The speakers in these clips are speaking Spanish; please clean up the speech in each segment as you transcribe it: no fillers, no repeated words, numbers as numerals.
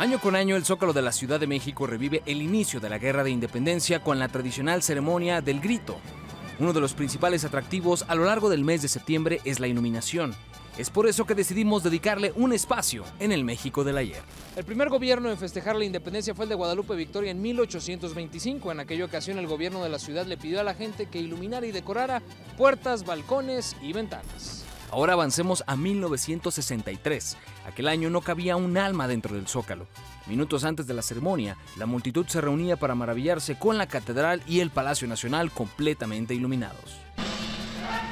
Año con año, el Zócalo de la Ciudad de México revive el inicio de la Guerra de Independencia con la tradicional ceremonia del grito. Uno de los principales atractivos a lo largo del mes de septiembre es la iluminación. Es por eso que decidimos dedicarle un espacio en el México del ayer. El primer gobierno en festejar la independencia fue el de Guadalupe Victoria en 1825. En aquella ocasión, el gobierno de la ciudad le pidió a la gente que iluminara y decorara puertas, balcones y ventanas. Ahora avancemos a 1963. Aquel año no cabía un alma dentro del Zócalo. Minutos antes de la ceremonia, la multitud se reunía para maravillarse con la Catedral y el Palacio Nacional completamente iluminados.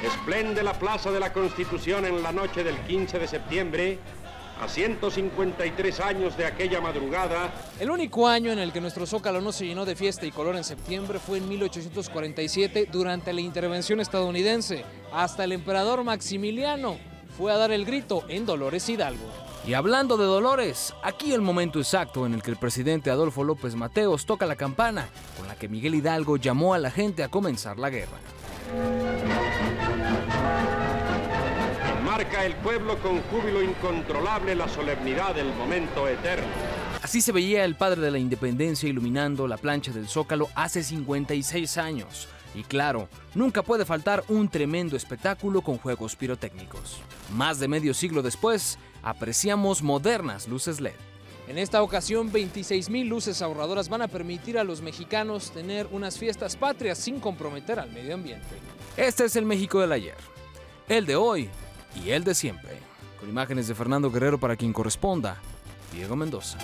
Esplende la Plaza de la Constitución en la noche del 15 de septiembre, a 153 años de aquella madrugada. El único año en el que nuestro Zócalo no se llenó de fiesta y color en septiembre fue en 1847, durante la intervención estadounidense. Hasta el emperador Maximiliano fue a dar el grito en Dolores Hidalgo. Y hablando de Dolores, aquí el momento exacto en el que el presidente Adolfo López Mateos toca la campana con la que Miguel Hidalgo llamó a la gente a comenzar la guerra. Marca el pueblo con júbilo incontrolable la solemnidad del momento eterno. Así se veía el padre de la independencia iluminando la plancha del Zócalo hace 56 años. Y claro, nunca puede faltar un tremendo espectáculo con juegos pirotécnicos. Más de medio siglo después, apreciamos modernas luces LED. En esta ocasión, 26,000 luces ahorradoras van a permitir a los mexicanos tener unas fiestas patrias sin comprometer al medio ambiente. Este es el México del ayer, el de hoy y el de siempre. Con imágenes de Fernando Guerrero para quien corresponda, Diego Mendoza.